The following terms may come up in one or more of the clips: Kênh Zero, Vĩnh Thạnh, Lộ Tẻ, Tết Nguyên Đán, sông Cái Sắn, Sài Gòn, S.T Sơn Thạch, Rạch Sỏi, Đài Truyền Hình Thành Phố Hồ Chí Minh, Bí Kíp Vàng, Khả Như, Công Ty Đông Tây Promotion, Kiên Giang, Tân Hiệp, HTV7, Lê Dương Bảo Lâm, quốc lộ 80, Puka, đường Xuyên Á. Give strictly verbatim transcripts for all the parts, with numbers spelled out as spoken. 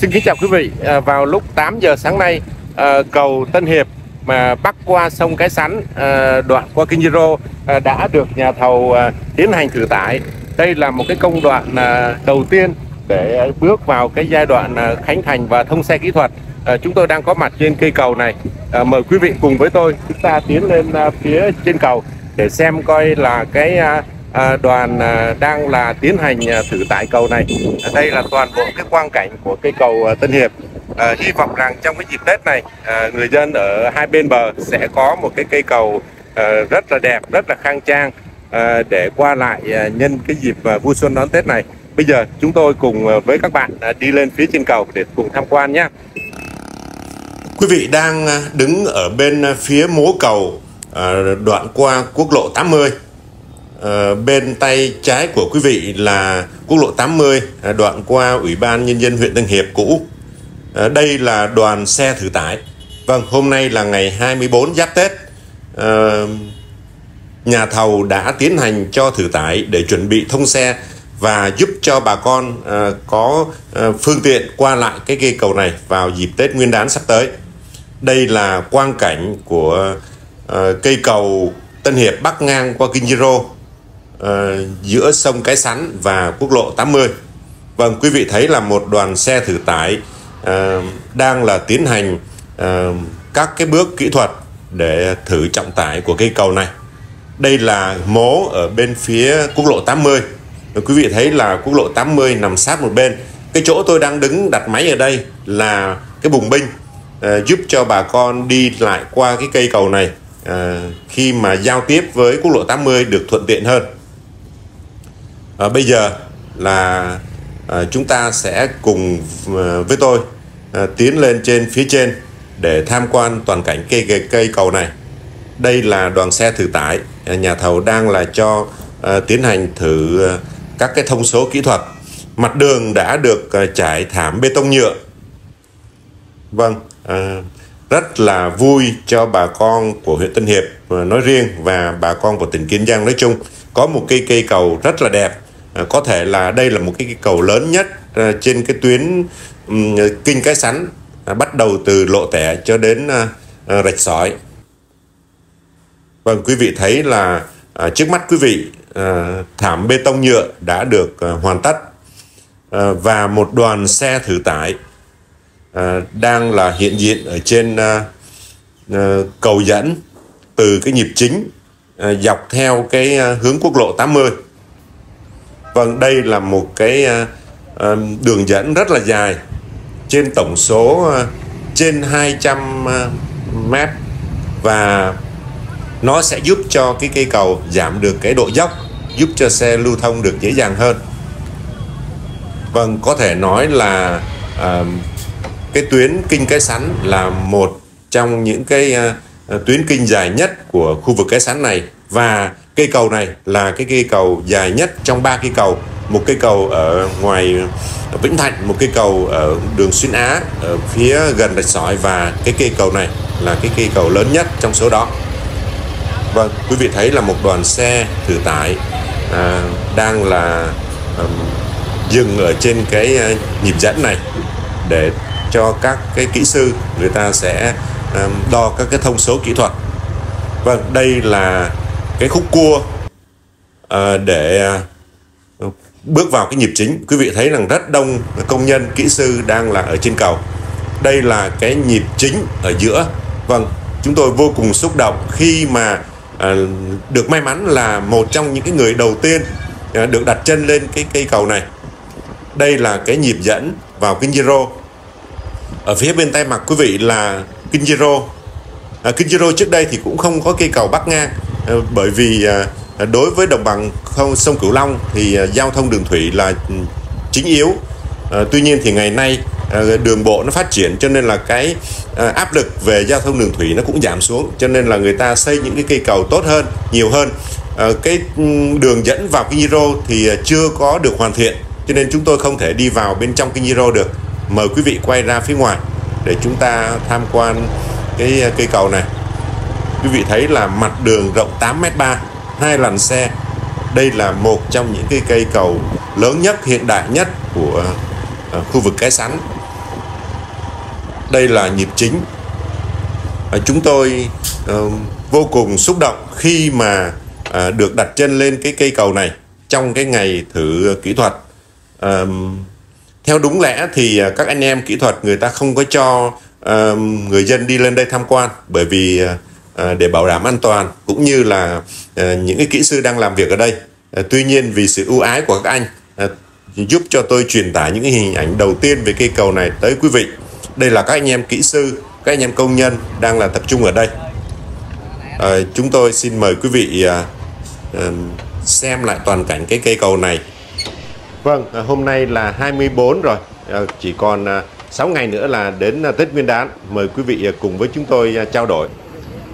Xin kính chào quý vị. À, vào lúc tám giờ sáng nay, à, cầu Tân Hiệp mà bắc qua sông Cái Sắn, à, đoạn qua kênh Zero à, đã được nhà thầu à, tiến hành thử tải. Đây là một cái công đoạn à, đầu tiên để bước vào cái giai đoạn à, khánh thành và thông xe kỹ thuật. À, chúng tôi đang có mặt trên cây cầu này. À, mời quý vị cùng với tôi chúng ta tiến lên à, phía trên cầu để xem coi là cái à, À, đoàn à, đang là tiến hành à, thử tải cầu này. À, đây là toàn bộ cái quang cảnh của cây cầu à, Tân Hiệp. À, hy vọng rằng trong cái dịp Tết này, à, người dân ở hai bên bờ sẽ có một cái cây cầu à, rất là đẹp, rất là khang trang à, để qua lại à, nhân cái dịp à, vui xuân đón Tết này. Bây giờ chúng tôi cùng à, với các bạn à, đi lên phía trên cầu để cùng tham quan nhé. Quý vị đang đứng ở bên phía mố cầu à, đoạn qua quốc lộ tám mươi. À, bên tay trái của quý vị là quốc lộ tám mươi à, đoạn qua Ủy ban Nhân dân huyện Tân Hiệp cũ. À, đây là đoàn xe thử tải. Vâng, hôm nay là ngày hai mươi tư Giáp Tết. À, nhà thầu đã tiến hành cho thử tải để chuẩn bị thông xe và giúp cho bà con à, có à, phương tiện qua lại cái cây cầu này vào dịp Tết Nguyên Đán sắp tới. Đây là quang cảnh của à, cây cầu Tân Hiệp bắc ngang qua kênh Zero, giữa sông Cái Sắn và quốc lộ tám mươi. Vâng, quý vị thấy là một đoàn xe thử tải à, đang là tiến hành à, các cái bước kỹ thuật để thử trọng tải của cây cầu này. Đây là mố ở bên phía quốc lộ tám mươi. Quý vị thấy là quốc lộ tám mươi nằm sát một bên. Cái chỗ tôi đang đứng đặt máy ở đây là cái bùng binh à, giúp cho bà con đi lại qua cái cây cầu này à, khi mà giao tiếp với quốc lộ tám mươi được thuận tiện hơn. À, bây giờ là à, chúng ta sẽ cùng à, với tôi à, tiến lên trên phía trên để tham quan toàn cảnh cây, cây, cây cầu này. Đây là đoàn xe thử tải. À, nhà thầu đang là cho à, tiến hành thử à, các cái thông số kỹ thuật. Mặt đường đã được à, trải thảm bê tông nhựa. Vâng, à, rất là vui cho bà con của huyện Tân Hiệp à, nói riêng và bà con của tỉnh Kiên Giang nói chung. Có một cây cây cầu rất là đẹp, à, có thể là đây là một cái cây cầu lớn nhất à, trên cái tuyến um, kinh Cái Sắn, à, bắt đầu từ Lộ Tẻ cho đến à, à, Rạch Sỏi. Vâng, quý vị thấy là à, trước mắt quý vị à, thảm bê tông nhựa đã được à, hoàn tất à, và một đoàn xe thử tải à, đang là hiện diện ở trên à, à, cầu dẫn từ cái nhịp chính dọc theo cái hướng quốc lộ tám mươi. Vâng, đây là một cái đường dẫn rất là dài, trên tổng số trên hai trăm mét, và nó sẽ giúp cho cái cây cầu giảm được cái độ dốc, giúp cho xe lưu thông được dễ dàng hơn. Vâng, có thể nói là cái tuyến kinh Cái Sắn là một trong những cái tuyến kinh dài nhất của khu vực Cái Sắn này, và cây cầu này là cái cây cầu dài nhất trong ba cây cầu. Một cây cầu ở ngoài Vĩnh Thạnh, một cây cầu ở đường Xuyên Á ở phía gần Rạch Sỏi, và cái cây cầu này là cái cây cầu lớn nhất trong số đó. Vâng, quý vị thấy là một đoàn xe thử tải à, đang là à, dừng ở trên cái à, nhịp dẫn này để cho các cái kỹ sư người ta sẽ đo các cái thông số kỹ thuật. Vâng, đây là cái khúc cua à, để à, bước vào cái nhịp chính. Quý vị thấy rằng rất đông công nhân, kỹ sư đang là ở trên cầu. Đây là cái nhịp chính ở giữa. Vâng, chúng tôi vô cùng xúc động khi mà à, được may mắn là một trong những cái người đầu tiên à, được đặt chân lên cái cây cầu này. Đây là cái nhịp dẫn vào kênh Zero. Ở phía bên tay mặt quý vị là kênh Zero. À, kênh Zero trước đây thì cũng không có cây cầu bắc ngang à, bởi vì à, đối với đồng bằng không sông Cửu Long thì à, giao thông đường thủy là chính yếu. À, tuy nhiên thì ngày nay à, đường bộ nó phát triển, cho nên là cái à, áp lực về giao thông đường thủy nó cũng giảm xuống, cho nên là người ta xây những cái cây cầu tốt hơn, nhiều hơn. À, cái đường dẫn vào kênh Zero thì chưa có được hoàn thiện, cho nên chúng tôi không thể đi vào bên trong kênh Zero được. Mời quý vị quay ra phía ngoài để chúng ta tham quan cái cây cầu này. Quý vị thấy là mặt đường rộng tám mét ba, hai làn xe. Đây là một trong những cái cây cầu lớn nhất, hiện đại nhất của khu vực Cái Sắn. Đây là nhịp chính. Chúng tôi uh, vô cùng xúc động khi mà uh, được đặt chân lên cái cây cầu này trong cái ngày thử kỹ thuật. Uh, theo đúng lẽ thì uh, các anh em kỹ thuật người ta không có cho uh, người dân đi lên đây tham quan, bởi vì uh, để bảo đảm an toàn cũng như là uh, những cái kỹ sư đang làm việc ở đây. Uh, tuy nhiên vì sự ưu ái của các anh uh, giúp cho tôi truyền tải những hình ảnh đầu tiên về cây cầu này tới quý vị. Đây là các anh em kỹ sư, các anh em công nhân đang là tập trung ở đây. À, chúng tôi xin mời quý vị à, à, xem lại toàn cảnh cái cây cầu này. Vâng, à, hôm nay là hai mươi bốn rồi, à, chỉ còn à, sáu ngày nữa là đến à, Tết Nguyên Đán. Mời quý vị à, cùng với chúng tôi à, trao đổi.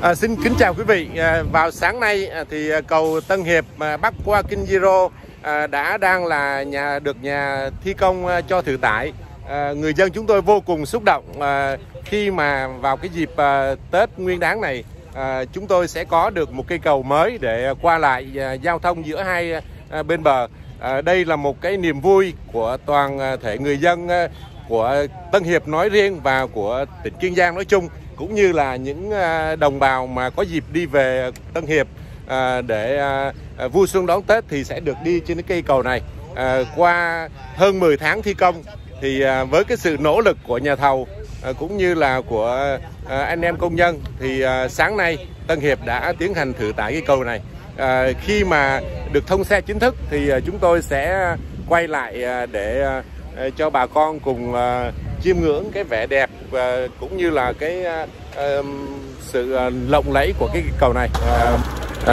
À, xin kính chào quý vị. À, vào sáng nay à, thì cầu Tân Hiệp à, bắc qua kênh Zero à, đã đang là nhà được nhà thi công à, cho thử tải. À, người dân chúng tôi vô cùng xúc động à, khi mà vào cái dịp à, Tết Nguyên Đán này à, chúng tôi sẽ có được một cây cầu mới để qua lại à, giao thông giữa hai à, bên bờ. À, đây là một cái niềm vui của toàn thể người dân à, của Tân Hiệp nói riêng và của tỉnh Kiên Giang nói chung, cũng như là những à, đồng bào mà có dịp đi về Tân Hiệp à, để à, vui xuân đón Tết thì sẽ được đi trên cái cây cầu này. À, qua hơn mười tháng thi công thì với cái sự nỗ lực của nhà thầu cũng như là của anh em công nhân thì sáng nay Tân Hiệp đã tiến hành thử tải cái cầu này. Khi mà được thông xe chính thức thì chúng tôi sẽ quay lại để cho bà con cùng chiêm ngưỡng cái vẻ đẹp cũng như là cái sự lộng lẫy của cái cầu này.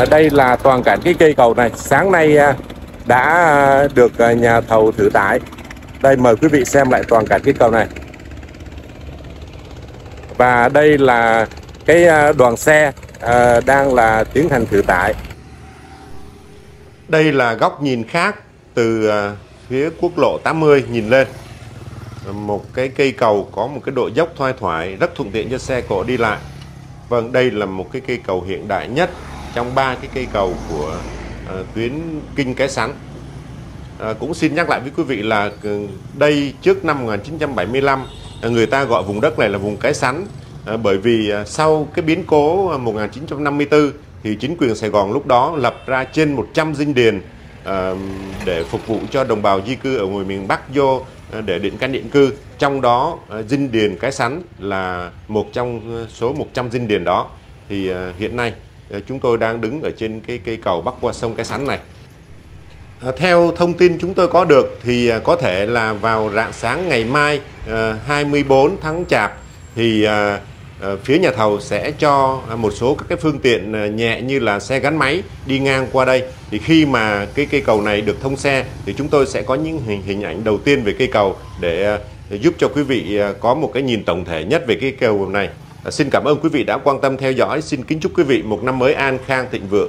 Đây là toàn cảnh cái cây cầu này sáng nay đã được nhà thầu thử tải. Đây, mời quý vị xem lại toàn cảnh cái cầu này. Và đây là cái đoàn xe à, đang là tiến hành thử tải. Đây là góc nhìn khác từ à, phía quốc lộ tám mươi nhìn lên. Một cái cây cầu có một cái độ dốc thoai thoải rất thuận tiện cho xe cộ đi lại. Vâng, đây là một cái cây cầu hiện đại nhất trong ba cái cây cầu của à, tuyến kinh Cái Sắn. À, cũng xin nhắc lại với quý vị là đây trước năm một nghìn chín trăm bảy mươi lăm người ta gọi vùng đất này là vùng Cái Sắn à, bởi vì à, sau cái biến cố một nghìn chín trăm năm mươi tư thì chính quyền Sài Gòn lúc đó lập ra trên một trăm dinh điền à, để phục vụ cho đồng bào di cư ở ngoài miền Bắc vô à, để định canh định cư. Trong đó à, dinh điền Cái Sắn là một trong số một trăm dinh điền đó. Thì à, hiện nay à, chúng tôi đang đứng ở trên cái cây cầu bắc qua sông Cái Sắn này. Theo thông tin chúng tôi có được thì có thể là vào rạng sáng ngày mai hai mươi bốn tháng Chạp thì phía nhà thầu sẽ cho một số các cái phương tiện nhẹ như là xe gắn máy đi ngang qua đây. Thì khi mà cái cây cầu này được thông xe thì chúng tôi sẽ có những hình, hình ảnh đầu tiên về cây cầu để giúp cho quý vị có một cái nhìn tổng thể nhất về cây cầu này. Xin cảm ơn quý vị đã quan tâm theo dõi. Xin kính chúc quý vị một năm mới an khang thịnh vượng.